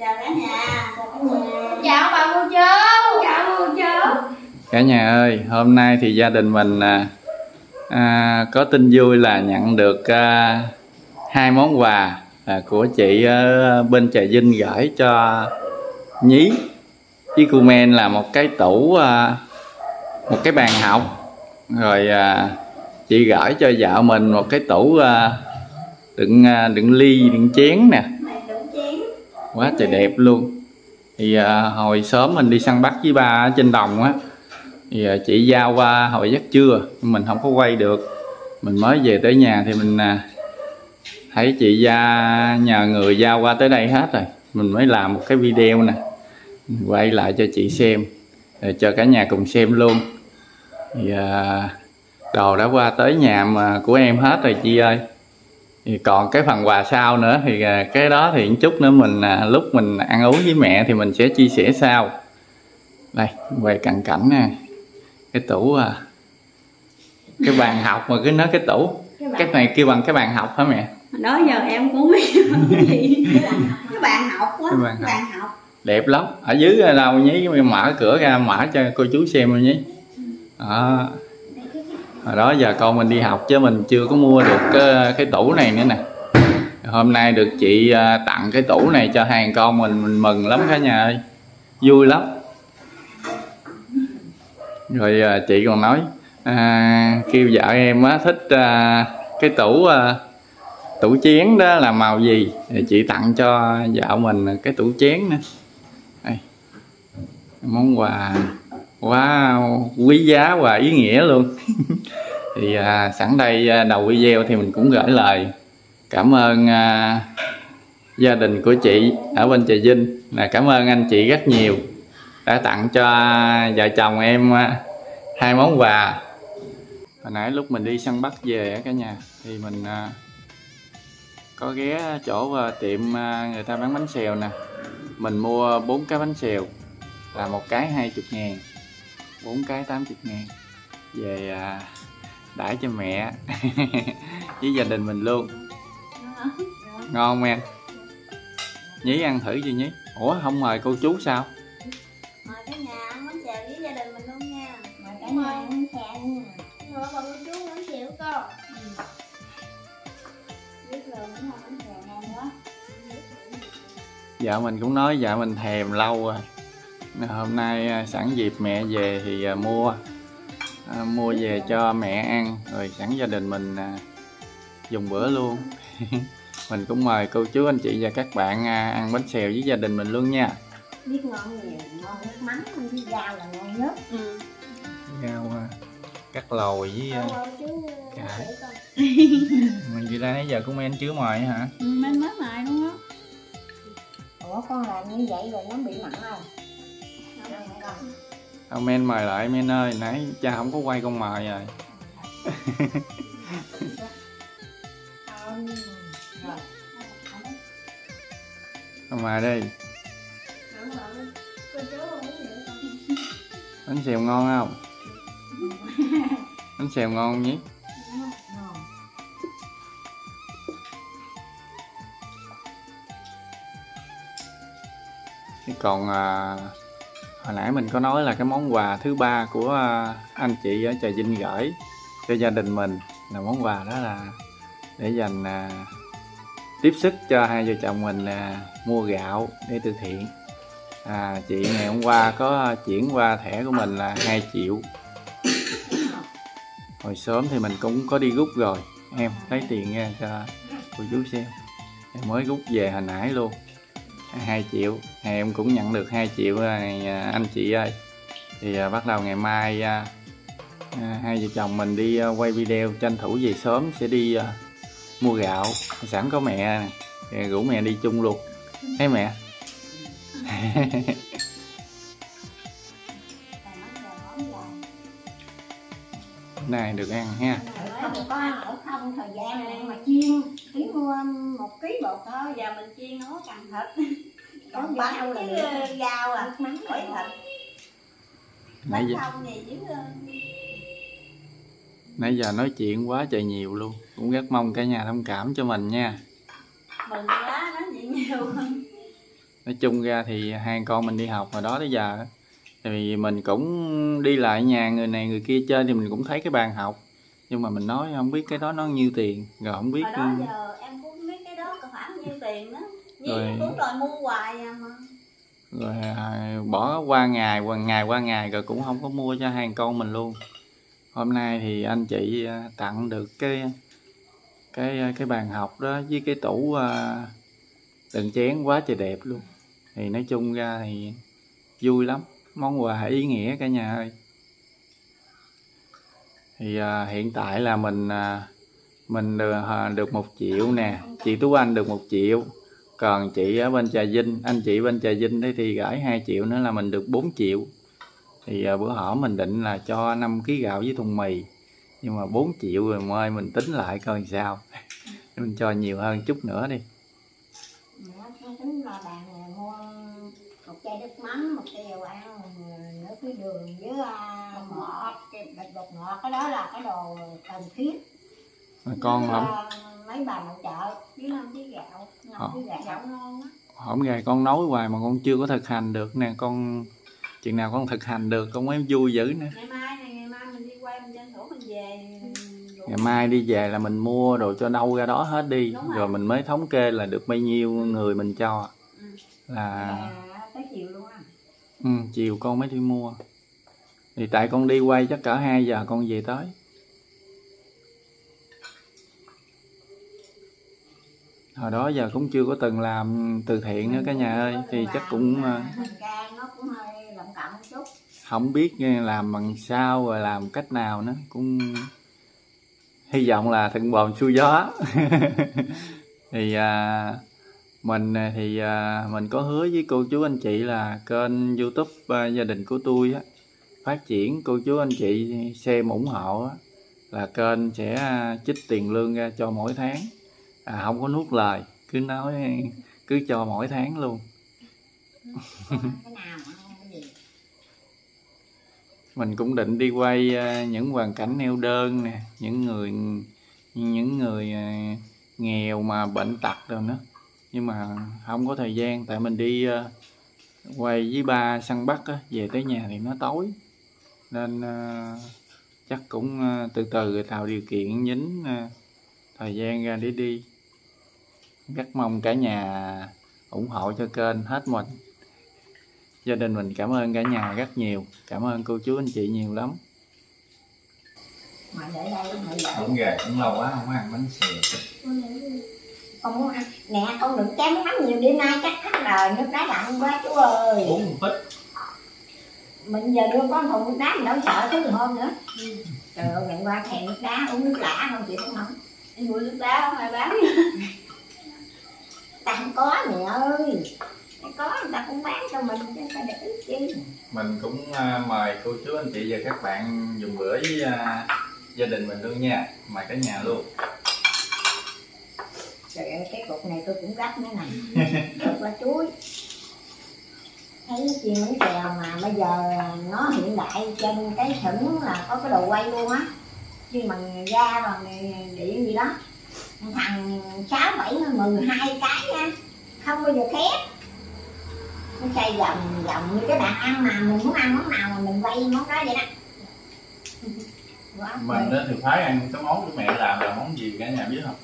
Chào cả nhà. Chào bà cô chú. Chào cô chú. Cả nhà ơi, hôm nay thì gia đình mình có tin vui là nhận được hai món quà của chị bên Trà Vinh gửi cho Nhí với cô Men, là một cái tủ, một cái bàn học, rồi chị gửi cho vợ mình một cái tủ đựng ly, đựng chén nè, quá trời đẹp luôn. Thì hồi sớm mình đi săn bắt với ba ở trên đồng á, thì chị giao qua hồi giấc trưa mình không có quay được, mình mới về tới nhà thì mình thấy chị nhờ người giao qua tới đây hết rồi, mình mới làm một cái video nè, mình quay lại cho chị xem, rồi cho cả nhà cùng xem luôn. Thì đồ đã qua tới nhà mà của em hết rồi chị ơi. Thì còn cái phần quà sau nữa thì cái đó thì chút nữa mình lúc mình ăn uống với mẹ thì mình sẽ chia sẻ sau. Đây, về cận cảnh nè, cái tủ, cái bàn học mà cứ nói cái tủ, cái này kêu bằng cái bàn học hả mẹ? Đó giờ em cũng biết cái bàn học á, cái bàn học đẹp lắm. Ở dưới đâu nhí mở cửa ra mở cho cô chú xem luôn nhí. Đó. Hồi đó giờ con mình đi học chứ mình chưa có mua được cái tủ này nữa nè. Hôm nay được chị tặng cái tủ này cho hai con mình mừng lắm cả nhà ơi, vui lắm. Rồi chị còn nói kêu vợ em thích cái tủ chén đó là màu gì thì chị tặng cho vợ mình cái tủ chén nữa. Đây, món quà quá quý giá và ý nghĩa luôn. Thì sẵn đây đầu video thì mình cũng gửi lời cảm ơn gia đình của chị ở bên Trà Vinh, là cảm ơn anh chị rất nhiều đã tặng cho vợ chồng em hai món quà. Hồi nãy lúc mình đi săn bắt về cả nhà thì mình có ghé chỗ tiệm người ta bán bánh xèo nè, mình mua 4 cái bánh xèo là một cái 20 ngàn, 4 cái 80 ngàn, về đãi cho mẹ với gia đình mình luôn. Ngon men. Nhí ăn thử gì Nhí? Ủa không mời cô chú sao? Mời cả nhà ăn bánh xèo với gia đình mình luôn nha. Mời cả nhà ăn bánh xèo nha. Mời bà cô chú bánh xèo con. Biết rồi cũng không bánh xèo ngon quá. Vợ mình cũng nói vợ mình thèm lâu rồi. Hôm nay sẵn dịp mẹ về thì mua về cho mẹ ăn, rồi sẵn gia đình mình dùng bữa luôn. Mình cũng mời cô chú anh chị và các bạn ăn bánh xèo với gia đình mình luôn nha. Biết ngon nhiều, ngon nước mắm, với rau là ngon nhất. Rau cắt lồi với cải. Mình đi ra nãy giờ cũng em chứa mời hả? Ừ, em mới mời luôn á. Ủa con làm như vậy rồi nó bị mặn không? Ông Men mời lại Men ơi, nãy cha không có quay con mời rồi. Con mời đi. Bánh xèo ngon không? Bánh xèo ngon nhỉ? Còn hồi nãy mình có nói là cái món quà thứ ba của anh chị ở Trà Vinh gửi cho gia đình mình là món quà đó là để dành tiếp sức cho hai vợ chồng mình mua gạo để từ thiện. Chị ngày hôm qua có chuyển qua thẻ của mình là 2 triệu. Hồi sớm thì mình cũng có đi rút rồi, em lấy tiền ra cho cô chú xem, em mới rút về hồi nãy luôn 2 triệu. Em cũng nhận được 2 triệu này anh chị ơi. Thì bắt đầu ngày mai hai vợ chồng mình đi quay video, tranh thủ về sớm sẽ đi mua gạo. Sẵn có mẹ nè, rủ mẹ đi chung luôn. Thấy mẹ. Này được ăn ha. Không có ăn ổ không, thời gian này mà chiên tí, mua 1 kg bột thôi và mình chiên nấu cằn thịt, có bánh với rau à, mắm với thịt. Nãy xong thì chứ nãy giờ nói chuyện quá trời nhiều luôn, cũng rất mong cả nhà thông cảm cho mình nha. Mừng quá nói chuyện nhiều hơn. Nói chung ra thì hai con mình đi học hồi đó tới giờ, tại vì mình cũng đi lại nhà người này người kia chơi thì mình cũng thấy cái bàn học, nhưng mà mình nói không biết cái đó nó nhiêu tiền, rồi không biết. Hồi đó giờ em cũng biết cái đó khoảng nhiêu tiền đó, nhưng rồi... cũng rồi mua hoài mà. Rồi bỏ qua ngày rồi cũng không có mua cho hai con mình luôn. Hôm nay thì anh chị tặng được cái bàn học đó với cái tủ đựng chén quá trời đẹp luôn. Thì nói chung ra thì vui lắm, món quà ý nghĩa cả nhà ơi. Thì hiện tại là mình được 1 triệu nè, chị Tú Anh được 1 triệu. Còn chị ở bên Trà Vinh, anh chị bên Trà Vinh đấy thì gửi 2 triệu nữa là mình được 4 triệu. Thì bữa hổm mình định là cho 5 kg gạo với thùng mì. Nhưng mà 4 triệu rồi mời mình tính lại coi sao. Mình cho nhiều hơn chút nữa đi. Mình tính là bạn mua 1 chai nước mắm, 1 chai dầu ăn, nước với đường với bột ngọt. Bột ngọt cái đó là cái đồ cần thiết. Con lắm. Mấy bà nội trợ với 5 kg gạo, 5 kg gạo ngon á. Hôm nay con nói hoài mà con chưa có thực hành được nè con. Chừng nào con thực hành được con mới vui dữ nữa. Ngày mai này, ngày mai mình đi quay mình tranh thủ mình về. Ngày mai đi về là mình mua đồ cho đâu ra đó hết đi. Đúng rồi. Rồi mình mới thống kê là được bao nhiêu người mình cho. Ừ. Là tới chiều luôn á. Ừ, chiều con mới đi mua. Thì tại con đi quay chắc cỡ 2 giờ con về tới. Hồi đó giờ cũng chưa có từng làm từ thiện nữa cả nhà ơi. Thì chắc cũng không biết làm bằng sao rồi làm cách nào nữa, cũng hy vọng là thuận bồn xuôi gió. Thì mình có hứa với cô chú anh chị là kênh YouTube Gia Đình Của Tôi á, phát triển cô chú anh chị xem ủng hộ á, là kênh sẽ trích tiền lương ra cho mỗi tháng. Không có nuốt lời, cứ nói cứ cho mỗi tháng luôn. Mình cũng định đi quay những hoàn cảnh neo đơn nè, những người nghèo mà bệnh tật rồi nữa, nhưng mà không có thời gian, tại mình đi quay với ba săn bắt á, về tới nhà thì nó tối, nên chắc cũng từ từ tạo điều kiện nhín thời gian ra để đi. Rất mong cả nhà ủng hộ cho kênh hết mình. Gia đình mình cảm ơn cả nhà rất nhiều, cảm ơn cô chú anh chị nhiều lắm. Không về cũng lâu quá không ăn bánh xèo. Con muốn ăn nè, con đừng chém mắm nhiều, đêm nay chắc hết đời, nước đá lạnh quá chú ơi. Uống một ít. Mình giờ đưa con thùng nước đá mình đâu sợ chứ gì hôm nữa. Trời ơi, ngày qua thèm nước đá, uống nước lã không chị cũng không. Đi mua nước đá không ai bán. Ta không có mẹ ơi. Có, người ta cũng bán cho mình, người ta để ý chứ. Mình cũng mời cô chú anh chị và các bạn dùng bữa với gia đình mình luôn nha. Mời cả nhà luôn. Trời ơi, cái cục này tôi cũng gắt nữa nè. Được quá chuối. Thấy chiên bánh xèo mà bây giờ nó hiện đại, trên cái sửng là có cái đồ quay luôn á. Chứ bằng ga bằng điện gì đó. Thằng 6, 7, 12 cái nha. Không bao giờ khép. Nó xay vòng như cái bạn ăn mà mình muốn ăn món nào mà mình quay món đó vậy đó. Mình đó thì phải ăn cái món của mẹ làm là món gì cả nhà biết không?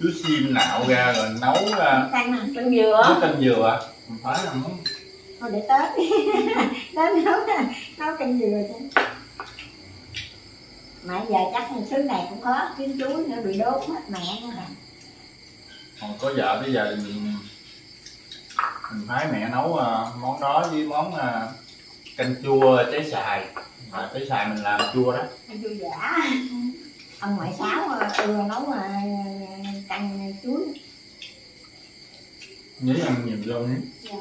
Chú xiêm nạo ra rồi nấu ra canh dừa. Canh dừa mình phải làm món. Thôi để Tết đi. Tết nấu canh dừa chứ. Mà giờ chắc xứ này cũng khó kiếm chuối nữa, bị đốt hết mẹ nữa rồi. Còn có vợ bây giờ mình thấy mẹ nấu món đó với món canh chua trái xài. À, trái xài mình làm chua đó. Canh chua giả. Ông ngoại Sáu nấu canh chuối. Nhớ ăn nhiều vô nhé. Dạ.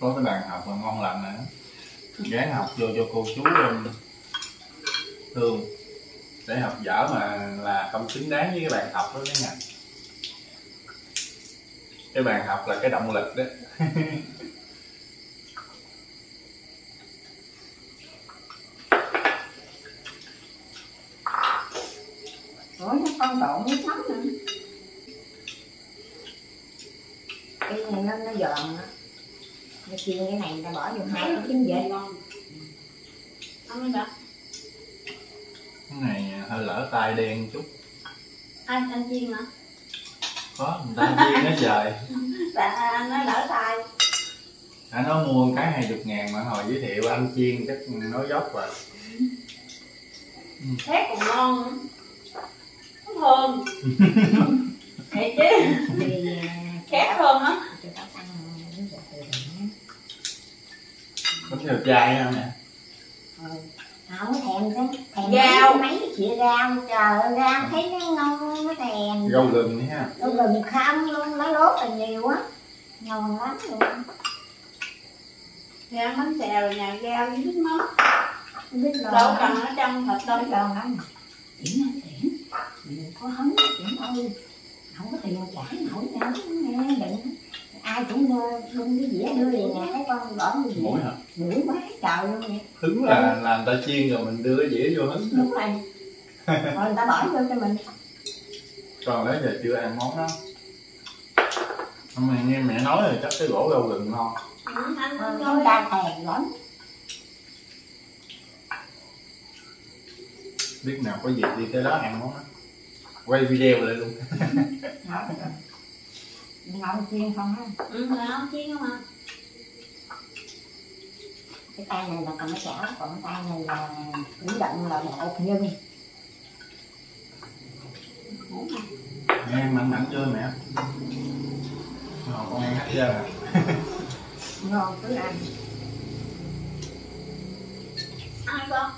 Có cái bàn học mà ngon lành nữa. Gán học vô cho cô chú Thương. Để học dở mà là không xứng đáng với cái bàn học đó đấy nha. Cái bàn học là cái động lực đó. Ủa, con trộn nước mắm nữa. đi nó giòn á, nó chiên cái này ta bỏ vô hai chín dễ ngon. Ăn đi. Cái này hơi lỡ tay đen chút. Anh chiên hả? Có, người ta chiên nó trời. Bạn nói lỡ tay. Anh nói mua cái 20.000 mà hồi giới thiệu anh chiên chắc nó dốc rồi. Thế còn ngon nữa. Nó thơm. Thiệt chứ. Khét thơm hả? Có nhiều chai không nè? Không thèm chứ. Thèm rau. Mấy chị rau, trời rau thấy nó ngon, nó thèm. Rau gừng đi ha. Rau gừng không luôn, nó lốt là nhiều á. Ngon lắm luôn. Rau bánh xèo rồi nhà rau với nước mắm. Đâu cần nó trong thịt đâu còn ăn. Đừng có hấn chuyện ơi. Không có tiền chảy nổi nè, đừng. Ai cũng bưng cái dĩa đưa liền nè, thấy con bỏ cái dĩa. Mũi hả? Mũi quá trời luôn nè. Hứng là làm người ta chiên rồi mình đưa cái dĩa vô hứng. Đúng rồi. Rồi người ta bỏ vô cho mình. Còn đấy giờ chưa ăn món đó. Mà nghe mẹ nói là chắc cái gỗ rau gừng ngon. Ừ, ăn con đa thèm lắm. Biết nào có dịp đi tới đó ăn món đó. Quay video lại luôn. Ngọt chiên không ha? Ừ, ngọt chiên không à? Cái tay này là còn cái chảo, còn cái tay này là củ đậm là bột nhân. Mẹ ăn mặn mặn chưa mẹ? Ngon, con ăn hết trơn à? Ngon, cứ ăn. Ăn con.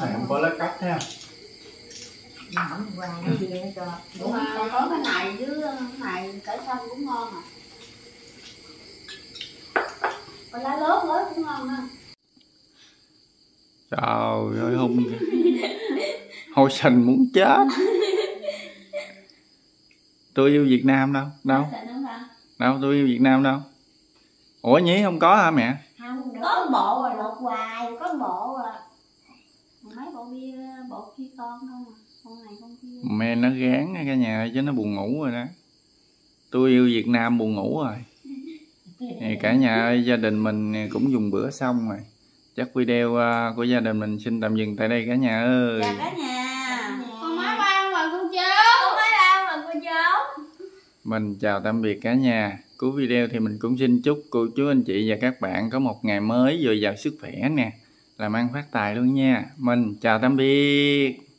Này không có lá cắt thế không? Không, qua nó kia nó cho. Đúng rồi, có cái này với cái này cải xanh cũng ngon à. Có lá lốt mới cũng ngon ha. Trời ơi, hung hôi sành muốn chết. Tôi yêu Việt Nam đâu, đâu. Đâu, tôi yêu Việt Nam đâu. Ủa nhí không có hả mẹ? Không, có bộ rồi lột hoài, có bộ rồi. Mấy bộ kia con không à, con này con kia. Mẹ nó gán cả nhà chứ nó buồn ngủ rồi đó. Tôi yêu Việt Nam buồn ngủ rồi. Thì cả nhà ơi, gia đình mình cũng dùng bữa xong rồi. Chắc video của gia đình mình xin tạm dừng tại đây cả nhà ơi. Chào cả nhà. Con má ba và cô chú. Con má ba và cô chú. Mình chào tạm biệt cả nhà. Cuối video thì mình cũng xin chúc cô chú anh chị và các bạn có một ngày mới dồi dào sức khỏe nè. Làm ăn phát tài luôn nha. Mình chào tạm biệt.